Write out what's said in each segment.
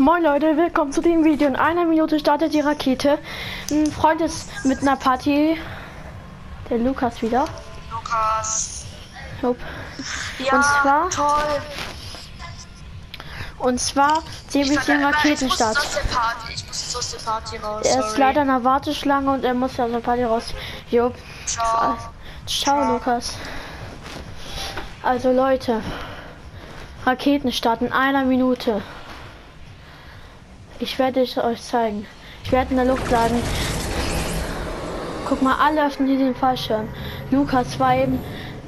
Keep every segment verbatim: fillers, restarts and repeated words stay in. Moin Leute, willkommen zu dem Video. In einer Minute startet die Rakete. Ein Freund ist mit einer Party. Der Lukas wieder. Lukas. Nope. Ja, und zwar. Toll. Und zwar sehen wir den Raketenstart. Ich muss aus der Party raus. Er ist leider in der Warteschlange und er muss aus der Party raus. Jo. Ciao. Ciao, Ciao, Lukas. Also Leute. Raketenstart in einer Minute. Ich werde es euch zeigen. Ich werde in der Luft sagen. Guck mal, alle öffnen hier den Fallschirm. Lukas war eben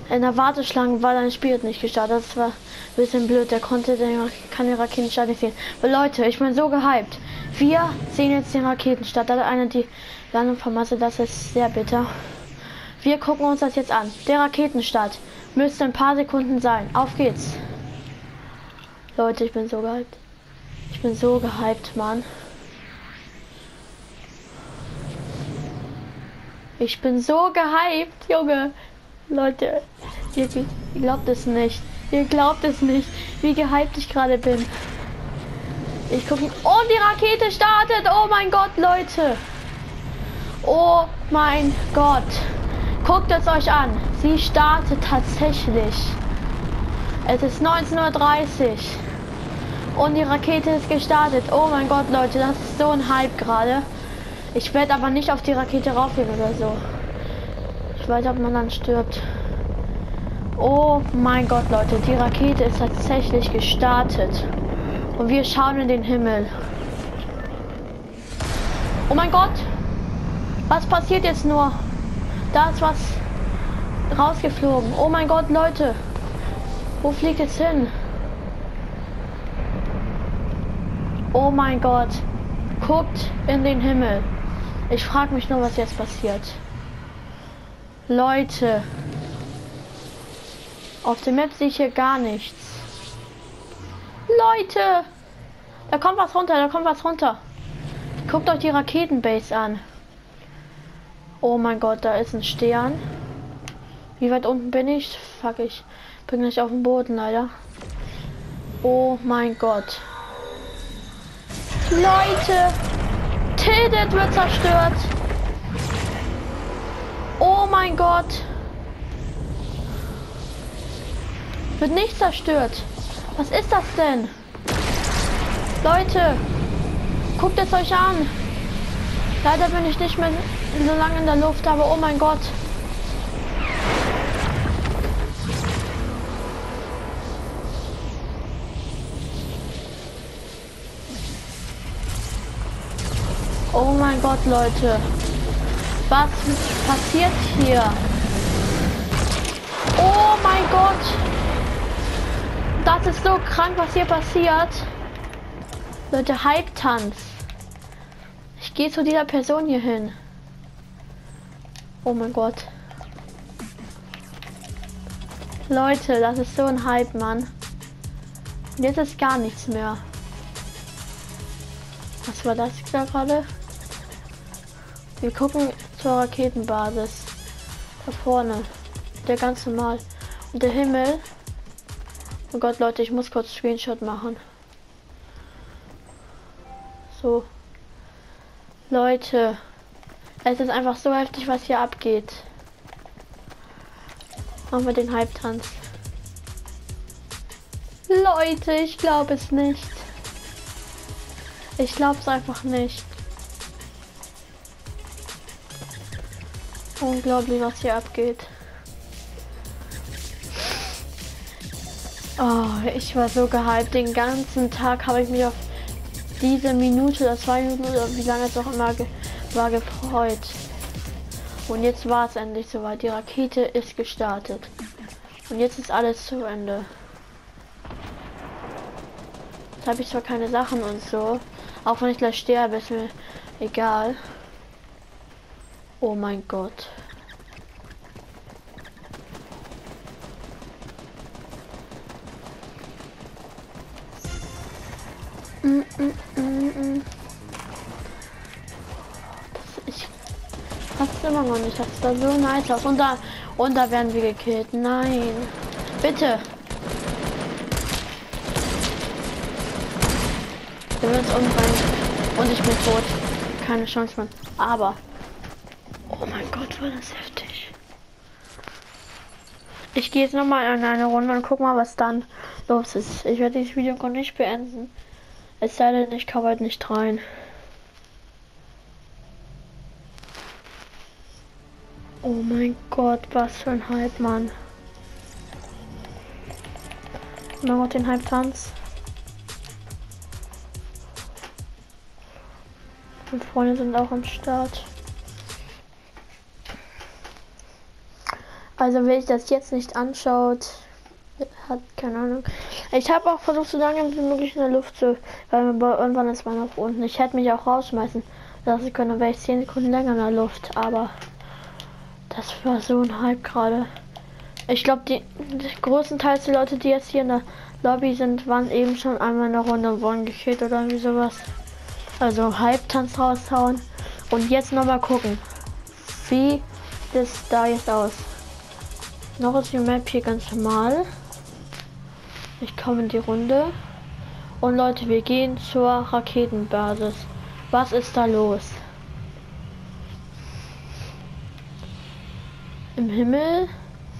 in der Warteschlange, weil sein Spiel nicht gestartet. Das war ein bisschen blöd. Der konnte den, kann den Raketenstart nicht sehen. Aber Leute, ich bin so gehypt. Wir sehen jetzt den Raketenstart. Da hat einer die Landung vermasselt. Das ist sehr bitter. Wir gucken uns das jetzt an. Der Raketenstart müsste ein paar Sekunden sein. Auf geht's. Leute, ich bin so gehypt. Ich bin so gehypt, Mann. Ich bin so gehypt, Junge. Leute, ihr, ihr glaubt es nicht. Ihr glaubt es nicht, wie gehypt ich gerade bin. Ich gucke. Und die Rakete startet. Oh mein Gott, Leute. Oh mein Gott. Guckt es euch an. Sie startet tatsächlich. Es ist neunzehn Uhr dreißig. Und die Rakete ist gestartet. Oh mein Gott, Leute, das ist so ein Hype gerade. Ich werde aber nicht auf die Rakete raufgehen oder so. Ich weiß, ob man dann stirbt. Oh mein Gott, Leute, die Rakete ist tatsächlich gestartet. Und wir schauen in den Himmel. Oh mein Gott! Was passiert jetzt nur? Da ist was rausgeflogen. Oh mein Gott, Leute! Wo fliegt es hin? Oh mein Gott, guckt in den Himmel. Ich frage mich nur, was jetzt passiert. Leute, auf dem Map sehe ich hier gar nichts. Leute, da kommt was runter, da kommt was runter. Guckt euch die Raketenbase an. Oh mein Gott, da ist ein Stern. Wie weit unten bin ich? Fuck, ich bin nicht auf dem Boden, leider. Oh mein Gott. Leute, Tilted wird zerstört. Oh mein Gott. Wird nicht zerstört. Was ist das denn? Leute, guckt es euch an. Leider bin ich nicht mehr so lange in der Luft, aber oh mein Gott. Oh mein Gott, Leute. Was passiert hier? Oh mein Gott. Das ist so krank, was hier passiert. Leute, Hype-Tanz. Ich gehe zu dieser Person hier hin. Oh mein Gott. Leute, das ist so ein Hype, Mann. Jetzt ist gar nichts mehr. Was war das da gerade? Wir gucken zur Raketenbasis. Da vorne. Der ganz normal. Und der Himmel. Oh Gott, Leute, ich muss kurz Screenshot machen. So. Leute. Es ist einfach so heftig, was hier abgeht. Machen wir den Hype-Tanz. Leute, ich glaube es nicht. Ich glaube es einfach nicht. Unglaublich, was hier abgeht. Oh, ich war so gehypt. Den ganzen Tag habe ich mich auf diese Minute oder zwei Minuten oder wie lange es auch immer ge war gefreut. Und jetzt war es endlich soweit. Die Rakete ist gestartet. Und jetzt ist alles zu Ende. Jetzt habe ich zwar keine Sachen und so. Auch wenn ich gleich sterbe, ist mir egal. Oh mein Gott. Mm, mm, mm, mm. Das, ich hab's immer noch nicht. Das sah so nice aus. Und da, und da werden wir gekillt. Nein. Bitte. Der wird uns umfallen. Und ich bin tot. Keine Chance, Mann. Aber. Oh mein Gott, war das heftig. Ich gehe jetzt nochmal in eine Runde und guck mal, was dann los ist. Ich werde dieses Video nicht beenden. Es sei denn, ich komme heute nicht rein. Oh mein Gott, was für ein Hype, Mann. Noch den Hype-Tanz. Meine Freunde sind auch am Start. Also wer sich das jetzt nicht anschaut, hat keine Ahnung. Ich habe auch versucht, so lange wie möglich in der Luft zu, weil irgendwann ist man nach unten. Ich hätte mich auch rausschmeißen lassen können, dann wäre ich zehn Sekunden länger in der Luft. Aber das war so ein Hype gerade. Ich glaube, die, die größtenteils die Leute, die jetzt hier in der Lobby sind, waren eben schon einmal in der Runde und wurden gekillt oder irgendwie sowas. Also Hype-Tanz raushauen. Und jetzt nochmal gucken, wie das da jetzt aus. Noch ist die Map hier ganz normal. Ich komme in die Runde. Und Leute, wir gehen zur Raketenbasis. Was ist da los? Im Himmel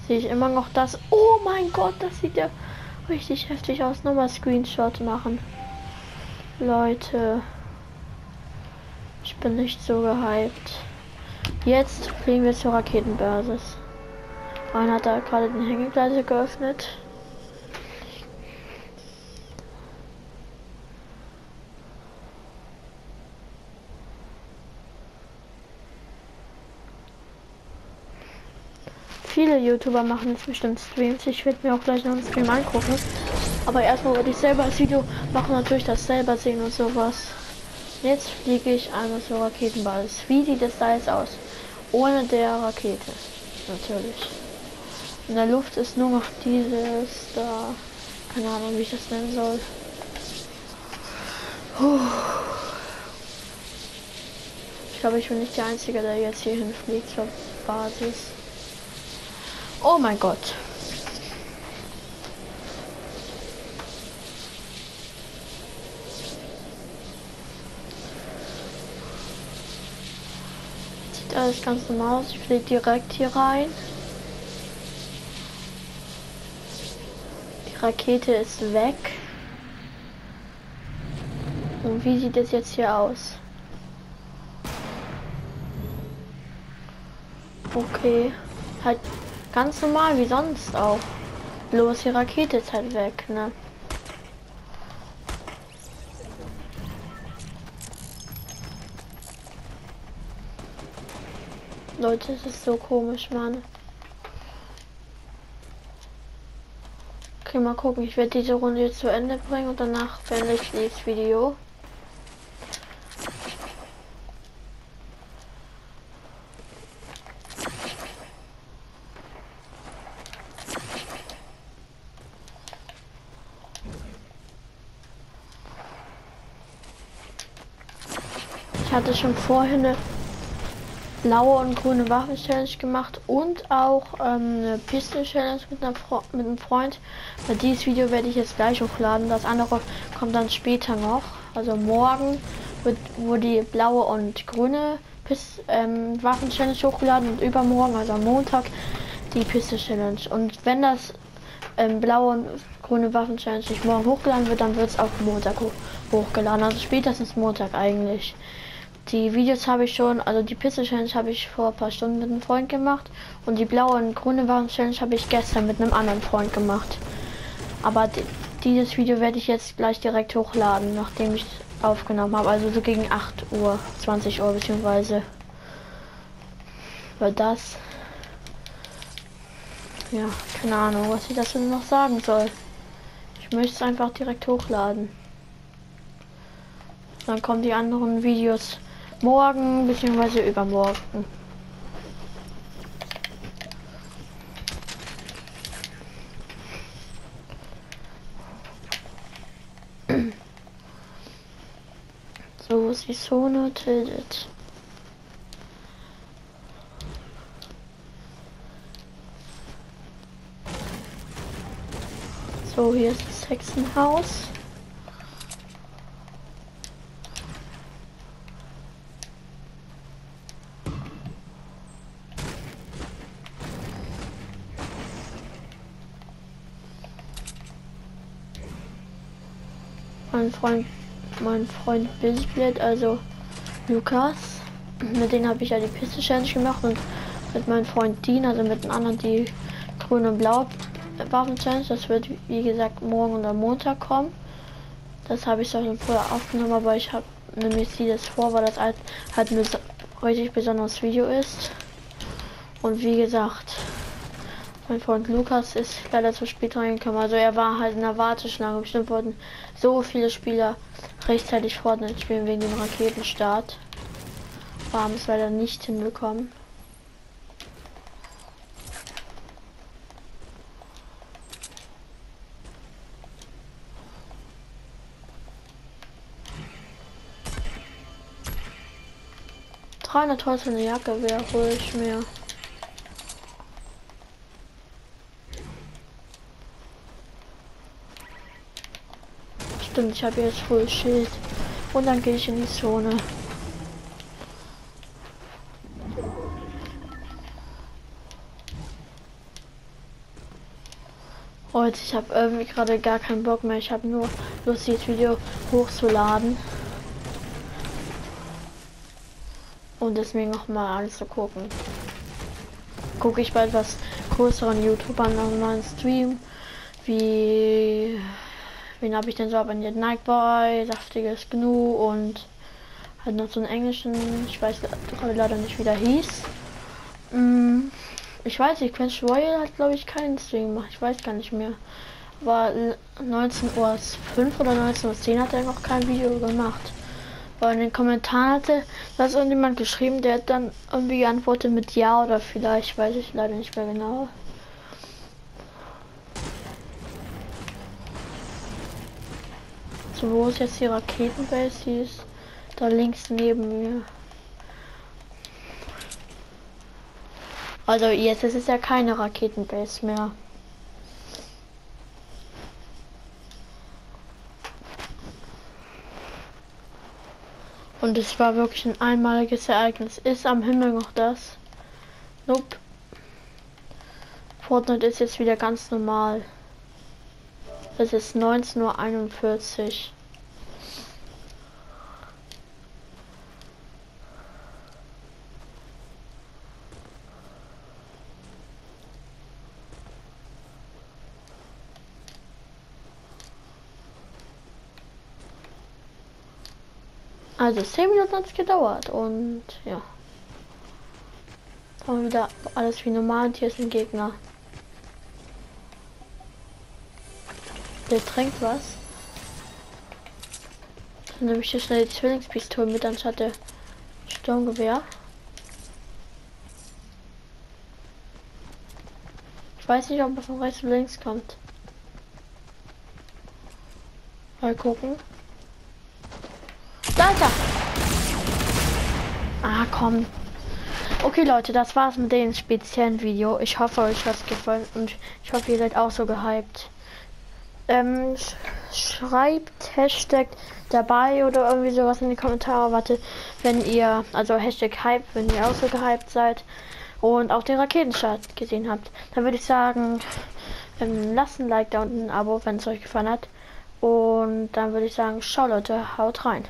sehe ich immer noch das. Oh mein Gott, das sieht ja richtig heftig aus. Nochmal Screenshot machen. Leute. Ich bin nicht so gehypt. Jetzt fliegen wir zur Raketenbasis. Einer hat da gerade den Hängegleiter geöffnet. Viele YouTuber machen jetzt bestimmt Streams. Ich werde mir auch gleich noch einen Stream angucken. Aber erstmal würde ich selber das Video machen, natürlich das selber sehen und sowas. Jetzt fliege ich einmal zur Raketenbasis. Wie sieht das da jetzt aus? Ohne der Rakete. Natürlich. In der Luft ist nur noch dieses da. Keine Ahnung, wie ich das nennen soll. Puh. Ich glaube, ich bin nicht der Einzige, der jetzt hier hinfliegt zur Basis. Oh mein Gott. Sieht alles ganz normal aus. Ich fliege direkt hier rein. Rakete ist weg. Und wie sieht es jetzt hier aus? Okay. Halt ganz normal wie sonst auch. Bloß die Rakete ist halt weg, ne? Leute, es ist so komisch, Mann. Okay, mal gucken, ich werde diese Runde jetzt zu Ende bringen und danach beende ich das Video. Ich hatte schon vorhin eine blaue und grüne Waffen-Challenge gemacht und auch ähm, eine Pistol-Challenge mit, mit einem Freund. Bei dieses Video werde ich jetzt gleich hochladen. Das andere kommt dann später noch. Also morgen wird wo die blaue und grüne Pist ähm, Waffen-Challenge hochgeladen und übermorgen, also am Montag, die Pistol-Challenge. Und wenn das ähm, blaue und grüne Waffen-Challenge nicht morgen hochgeladen wird, dann wird es auch Montag hoch hochgeladen. Also spätestens Montag eigentlich. Die Videos habe ich schon, also die Pistol Challenge habe ich vor ein paar Stunden mit einem Freund gemacht und die blaue und grüne Waffen Challenge habe ich gestern mit einem anderen Freund gemacht. Aber dieses Video werde ich jetzt gleich direkt hochladen, nachdem ich es aufgenommen habe, also so gegen acht Uhr, zwanzig Uhr beziehungsweise. Weil das, ja, keine Ahnung, was ich dazu noch sagen soll. Ich möchte es einfach direkt hochladen. Dann kommen die anderen Videos morgen bzw. übermorgen. So, sie Sono tildet. So, hier ist das Hexenhaus. mein Freund, mein Freund Bushblade, also Lukas. Mit denen habe ich ja die Piste Challenge gemacht und mit meinem Freund Dean, also mit dem anderen die grüne und blaue Waffen Challenge. Das wird wie gesagt morgen oder Montag kommen. Das habe ich doch schon vorher aufgenommen, aber ich habe nämlich sie das vor, weil das halt, halt ein richtig besonderes Video ist. Und wie gesagt, mein Freund Lukas ist leider zu spät reingekommen. Also er war halt in der Warteschlange. Bestimmt wurden so viele Spieler rechtzeitig Fortnite spielen wegen dem Raketenstart. Wir haben es leider nicht hinbekommen. dreihundert Holz für eine Jacke wäre ruhig mehr. Stimmt, ich habe jetzt voll Schild. Und dann gehe ich in die Zone. Leute, ich habe irgendwie gerade gar keinen Bock mehr. Ich habe nur Lust, dieses Video hochzuladen. Und deswegen noch mal alles zu gucken. Gucke ich bald was größeren YouTubern an meinem Stream. Wie wen habe ich denn so abonniert? Nike-Boy, saftiges Gnu und halt noch so einen englischen, ich weiß leider nicht wie der hieß. Mm, ich weiß nicht, Quench Royal hat glaube ich keinen Stream gemacht, ich weiß gar nicht mehr. War neunzehn Uhr fünf oder neunzehn Uhr zehn hat er noch kein Video gemacht. Weil in den Kommentaren hatte das irgendjemand geschrieben, der hat dann irgendwie geantwortet mit ja oder vielleicht, weiß ich leider nicht mehr genau. So, wo ist jetzt die Raketenbase? Die ist da links neben mir. Also jetzt ist es ja keine Raketenbase mehr. Und es war wirklich ein einmaliges Ereignis. Ist am Himmel noch das? Nope. Fortnite ist jetzt wieder ganz normal. Es ist neunzehn Uhr einundvierzig. Also zehn Minuten hat es gedauert und ja. Dann wieder alles wie normal und hier ist ein Gegner. Der trinkt was. Dann nehme ich hier schnell die Zwillingspistole mit anstatt der Sturmgewehr. Ich weiß nicht, ob er von rechts oder links kommt. Mal gucken. Alter! Ah, komm. Okay, Leute, das war's mit dem speziellen Video. Ich hoffe, euch hat's gefallen und ich hoffe, ihr seid auch so gehypt. Ähm, sch schreibt Hashtag dabei oder irgendwie sowas in die Kommentare. Warte, wenn ihr, also Hashtag Hype, wenn ihr auch so gehypt seid und auch den Raketenstart gesehen habt. Dann würde ich sagen, ähm, lasst ein Like da und ein Abo, wenn es euch gefallen hat. Und dann würde ich sagen, schau Leute, haut rein.